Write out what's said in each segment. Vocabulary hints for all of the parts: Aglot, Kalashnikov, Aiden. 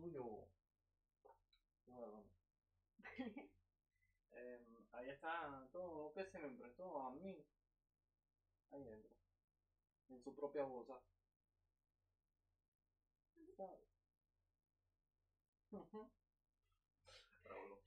tuyo. Bueno. Ahí está todo lo que se me prestó a mí. Ahí dentro. En su propia bolsa. ¿Sabes? Bravo.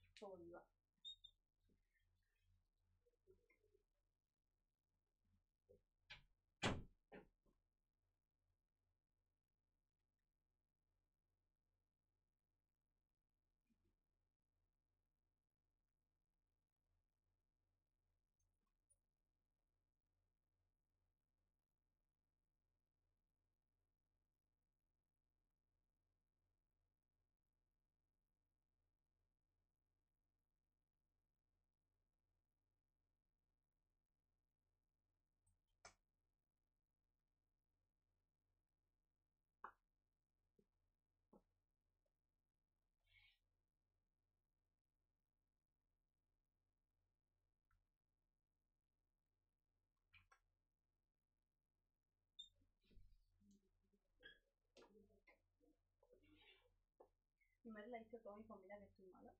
Mi madre le ha dicho a toda mi familia que estoy mala.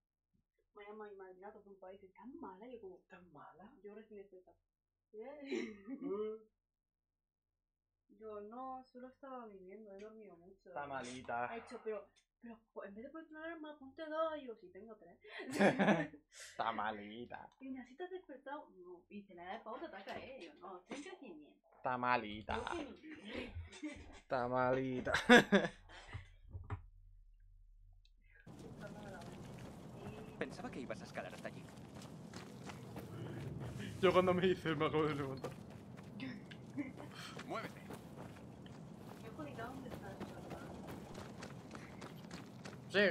Me llama mi madre, mira, todo un país, ¿estás mala? Yo como, ¿estás mala? Yo recién despertada. Yo no, solo estaba viviendo, he dormido mucho. Está malita. Ha hecho, pero en vez de poner una alarma, ponte dos. Y yo, sí, tengo tres. Está malita. Y me así te has despertado. No, y te la da el pavo, te ataca ellos. No, estoy en crecimiento. Está malita. Está malita. Pensaba que ibas a escalar hasta allí. Yo cuando me hice me acabo de levantar. Muévete. Sí.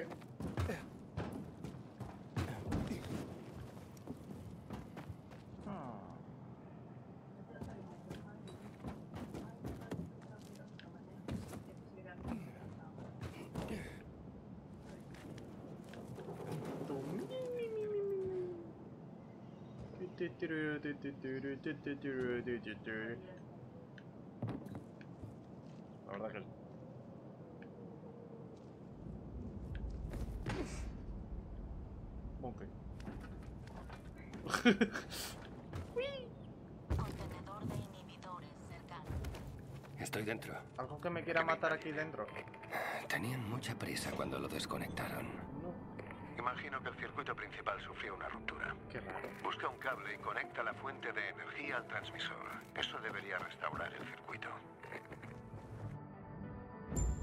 La verdad que ok. Contenedor de inhibidores cercano. Estoy dentro. Algo que me quiera matar aquí dentro. Tenían mucha prisa cuando lo desconectaron. Imagino que el circuito principal sufrió una ruptura. Qué raro. Busca un cable y conecta la fuente de energía al transmisor. Eso debería restaurar el circuito.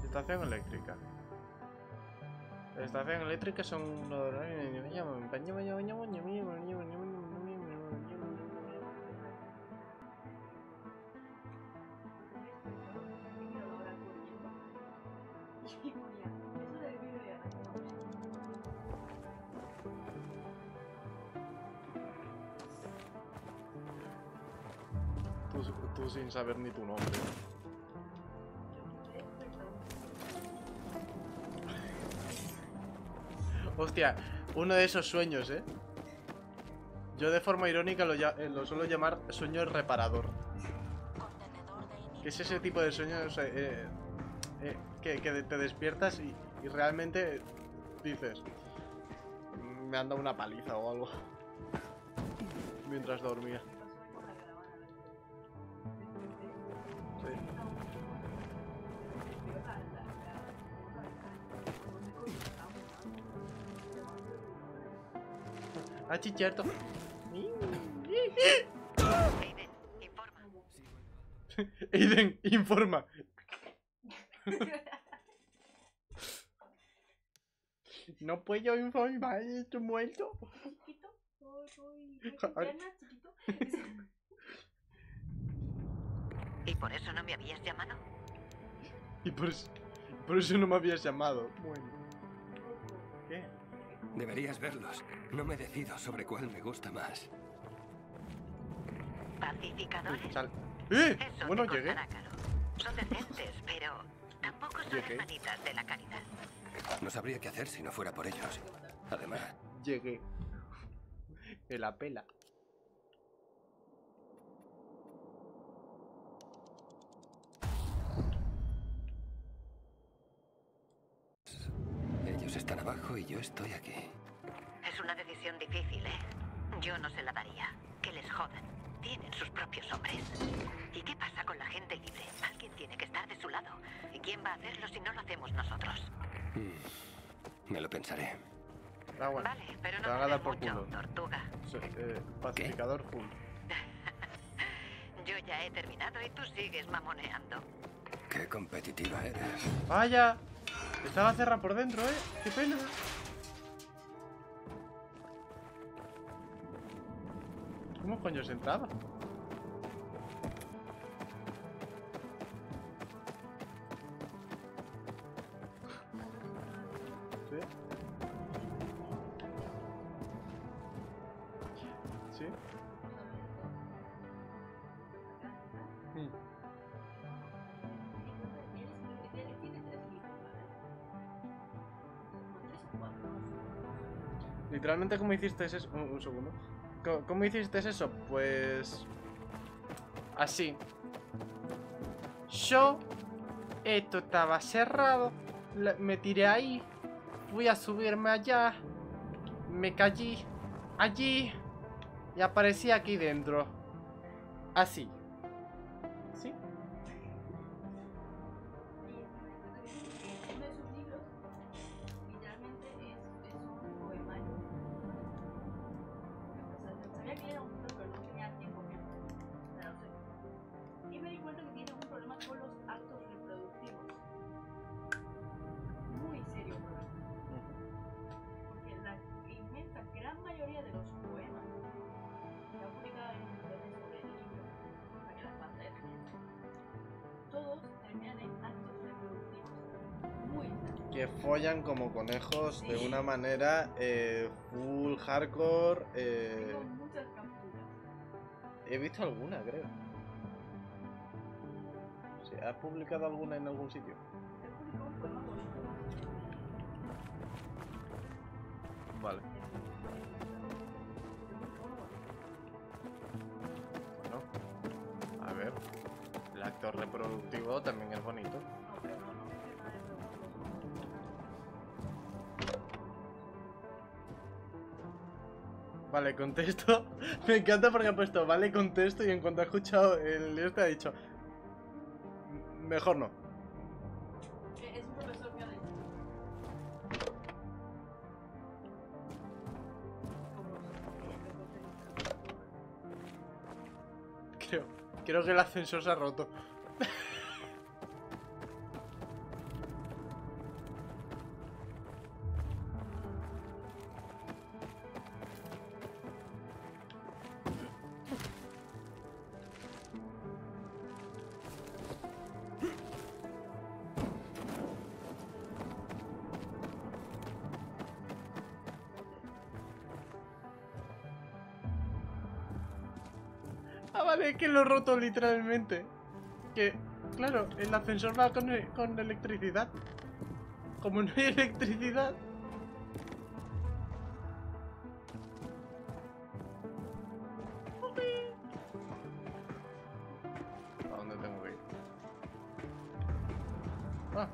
Estación eléctrica. Estación eléctrica son uno de los... Tú sin saber ni tu nombre. Hostia, uno de esos sueños, ¿eh? Yo de forma irónica lo suelo llamar sueño reparador. Que es ese tipo de sueños que te despiertas y realmente dices, me han dado una paliza o algo mientras dormía. Ah, chicherto. Aiden, informa. Aiden, informa. No puedo informar, estoy muerto. Chiquito, chiquito. ¿Y por eso no me habías llamado? ¿Y por eso no me habías llamado? Bueno. ¿Qué? Deberías verlos. No me decido sobre cuál me gusta más. Pacificadores. Eso bueno, llegué. Son decentes, pero tampoco son hermanitas de la caridad. No sabría qué hacer si no fuera por ellos. Además, llegué. El apela. están abajo y yo estoy aquí. Es una decisión difícil, ¿eh? Yo no se la daría. Que les jodan. Tienen sus propios hombres. ¿Y qué pasa con la gente libre? Alguien tiene que estar de su lado. ¿Y quién va a hacerlo si no lo hacemos nosotros? Me lo pensaré. Ah, bueno. Vale, pero no me da por culo. Tortuga. Sí, pacificador full. Yo ya he terminado y tú sigues mamoneando. Qué competitiva eres. Vaya. Está la cerra por dentro, ¿eh? Qué pena. ¿Cómo coño se entraba? ¿Sí? ¿Sí? Literalmente, ¿cómo hiciste eso? Un segundo. ¿Cómo hiciste eso? Pues... así. Yo... esto estaba cerrado. Me tiré ahí. Fui a subirme allá. Me caí. Allí. Y aparecí aquí dentro. Así. ¿Sí? Que follan como conejos de una manera full hardcore. He visto alguna, creo. ¿Sí? ¿Has publicado alguna en algún sitio? Vale. Bueno, a ver. El acto reproductivo también es bonito. Vale, contesto. Me encanta porque ha puesto vale, contesto, y en cuanto ha escuchado el este ha dicho mejor no. Es un profesor que ha dicho. Creo que el ascensor se ha roto. Ah, vale, es que lo he roto literalmente. Que, claro, el ascensor va con electricidad. Como no hay electricidad. ¿A dónde tengo que ir? Ah.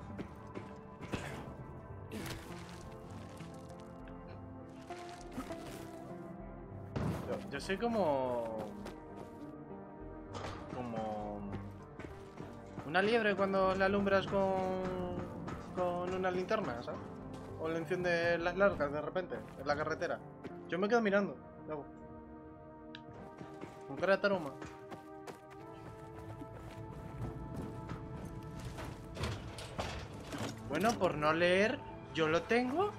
Yo sé cómo... una liebre cuando la alumbras con una linterna, ¿sabes? O le enciendes las largas de repente en la carretera. Yo me quedo mirando. Con cara de taroma. Bueno, por no leer, yo lo tengo.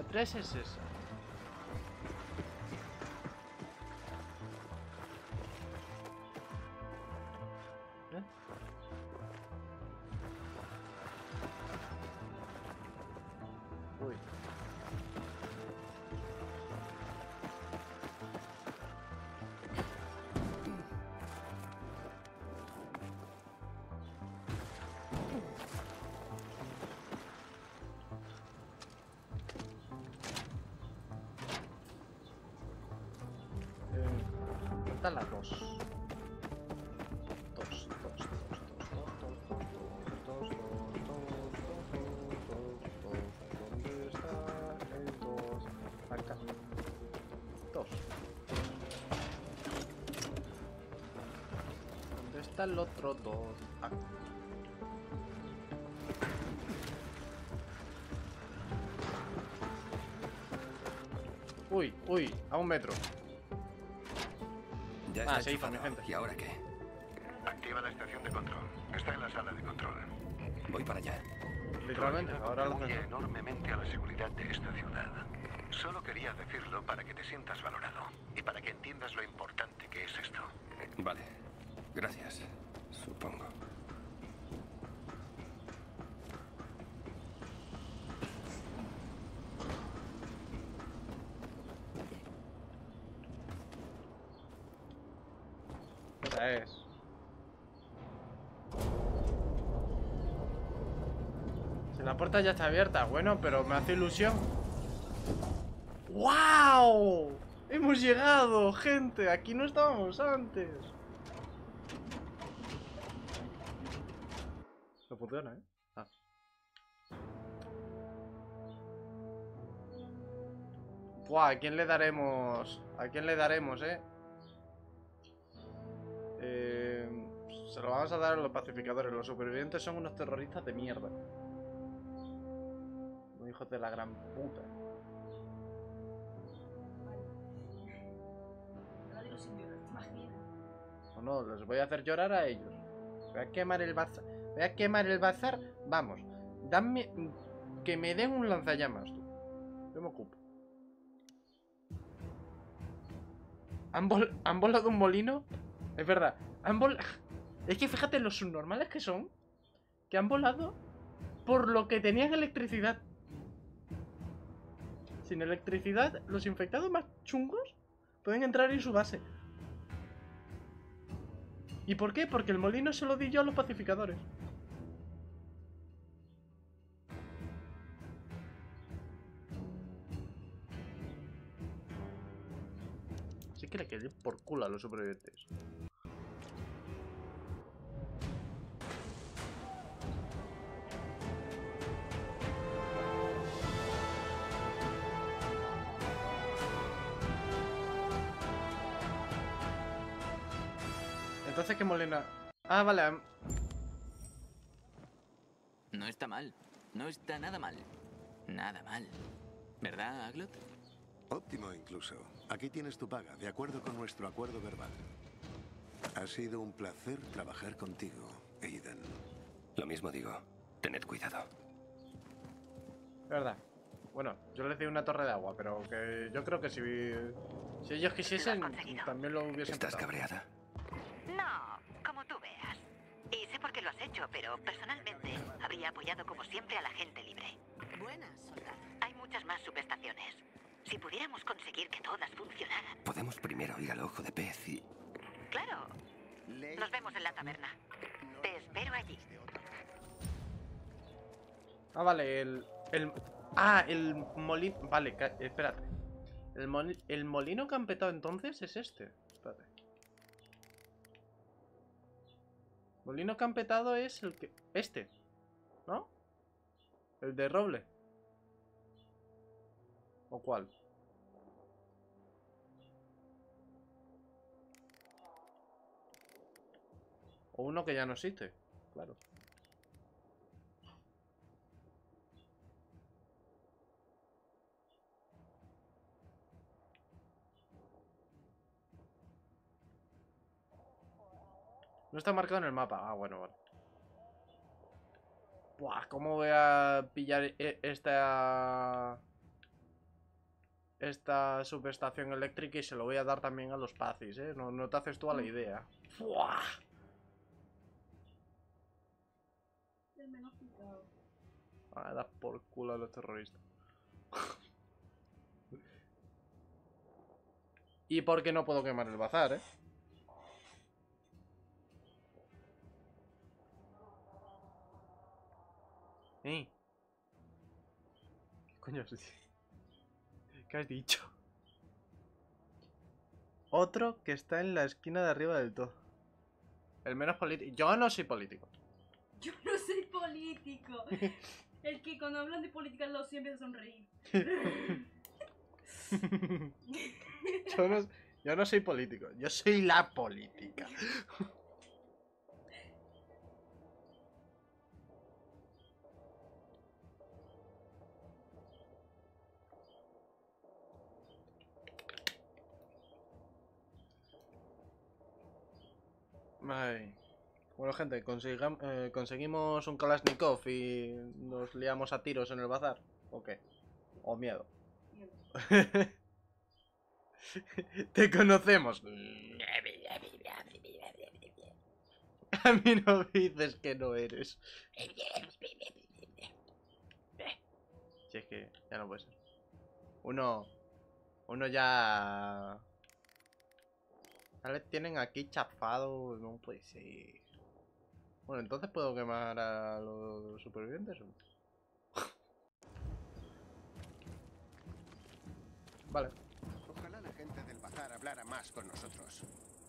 La 3 es esa. Las dos. ¿Dónde está el dos? Acá. Dos. ¿Dónde está el otro dos? Acá. Uy, uy, a un metro. Ah, sí, mi gente. ¿Y ahora qué? Activa la estación de control. Está en la sala de control. Voy para allá. Literalmente, ahora lo contribuye enormemente a la seguridad de esta ciudad. Solo quería decirlo para que te sientas valorado y para que entiendas lo importante que es esto. Vale. Gracias. Supongo. Es si la puerta ya está abierta, bueno, pero me hace ilusión. ¡Wow! Hemos llegado, gente. Aquí no estábamos antes. No funciona, ¿eh? Ah. Buah, ¿a quién le daremos? ¿A quién le daremos, eh? Se lo vamos a dar a los pacificadores. Los supervivientes son unos terroristas de mierda. Los hijos de la gran puta. O no, los voy a hacer llorar a ellos. Voy a quemar el bazar. Voy a quemar el bazar. Vamos, dame. Que me den un lanzallamas, tú. Yo me ocupo. ¿Han volado un molino? Es verdad, han volado. Es que fíjate los subnormales que son, que han volado por lo que tenían electricidad. Sin electricidad, los infectados más chungos pueden entrar en su base. ¿Y por qué? Porque el molino se lo di yo a los pacificadores. Así que le quedé por culo a los supervivientes. Entonces, ¿qué molina? Ah, vale. No está mal. No está nada mal. Nada mal. ¿Verdad, Aglot? Óptimo incluso. Aquí tienes tu paga, de acuerdo con nuestro acuerdo verbal. Ha sido un placer trabajar contigo, Aiden. Lo mismo digo. Tened cuidado. Es verdad. Bueno, yo les di una torre de agua, pero que yo creo que si ellos quisiesen, también lo hubiesen. ¿Estás cabreada? No, como tú veas. Y sé por qué lo has hecho, pero personalmente habría apoyado como siempre a la gente libre. Buenas, soldado. Hay muchas más subestaciones. Si pudiéramos conseguir que todas funcionaran. Podemos primero ir al ojo de pez y... Claro. Nos vemos en la taberna. Te espero allí. Ah, vale, el molino... Vale, espérate. El molino que han petado entonces es este. Espérate. Molino que han petado es el que... Este, ¿no? El de roble. ¿O cuál? O uno que ya no existe. Claro. No está marcado en el mapa. Ah, bueno, vale. Buah, ¿cómo voy a pillar esta esta subestación eléctrica y se lo voy a dar también a los pacis, ¿eh? No te haces tú a la idea. ¡Fua! Ah, da por culo a los terroristas. Y porque no puedo quemar el bazar, ¿eh? ¿Eh? ¿Qué coño has dicho? ¿Qué has dicho? Otro que está en la esquina de arriba del todo. El menos político. Yo no soy político. Yo no soy político. El que cuando hablan de política lo siempre sonríe. Yo no soy político. Yo soy la política. Ay. Bueno, gente, conseguimos un Kalashnikov y nos liamos a tiros en el bazar. ¿O qué? ¿O miedo? Miedo. Te conocemos. A mí no me dices que no eres. Si es que ya no puede ser. Uno ya... Ya les tienen aquí chafado, no puede ser. Bueno, entonces puedo quemar a los supervivientes. Vale. Ojalá la gente del bazar hablara más con nosotros.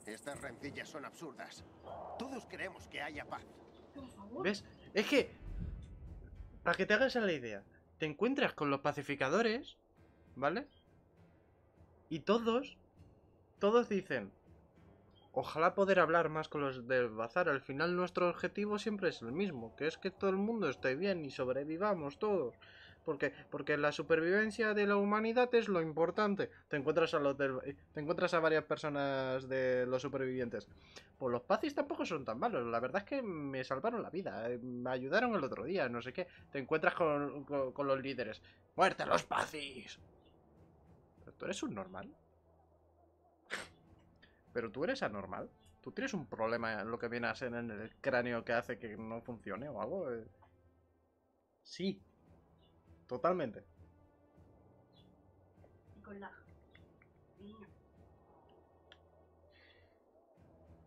Estas rencillas son absurdas. Todos queremos que haya paz. ¿Ves? Es que... Para que te hagas la idea. Te encuentras con los pacificadores, ¿vale? Y todos dicen... Ojalá poder hablar más con los del bazar. Al final nuestro objetivo siempre es el mismo, que es que todo el mundo esté bien y sobrevivamos todos. Porque la supervivencia de la humanidad es lo importante. Te encuentras a varias personas de los supervivientes. Pues los pacis tampoco son tan malos. La verdad es que me salvaron la vida. Me ayudaron el otro día, no sé qué. Te encuentras con los líderes. ¡Muerte a los pacis! ¿Pero tú eres un normal? Pero tú eres anormal. Tú tienes un problema en lo que viene a ser en el cráneo que hace que no funcione o algo. Sí. Totalmente. Y con la...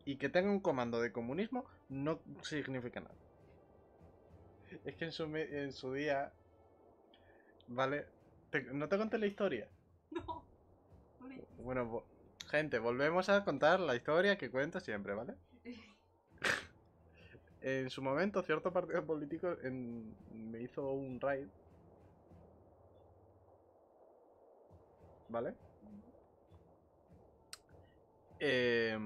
Y que tenga un comando de comunismo no significa nada. Es que en su día... Vale. ¿No te conté la historia? No. Bueno, pues... Gente, volvemos a contar la historia que cuento siempre, ¿vale? En su momento, cierto partido político me hizo un raid, ¿vale? Pero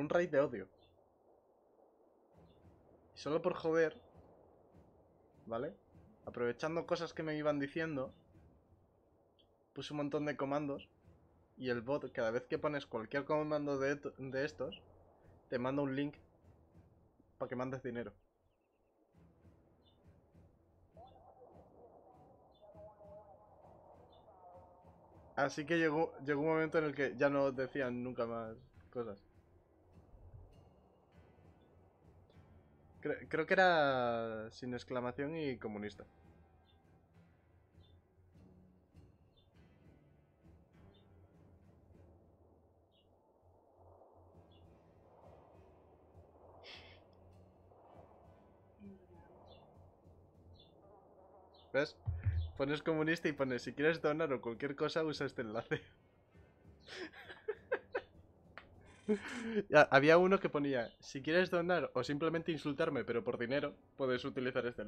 un raid de odio. Y solo por joder, ¿vale? Aprovechando cosas que me iban diciendo, puse un montón de comandos. Y el bot, cada vez que pones cualquier comando de estos, te manda un link para que mandes dinero. Así que llegó un momento en el que ya no decían nunca más cosas. Creo que era sin exclamación y comunista. ¿Ves? Pones comunista y pones, si quieres donar o cualquier cosa, usa este enlace. Había uno que ponía, si quieres donar o simplemente insultarme, pero por dinero, puedes utilizar este enlace.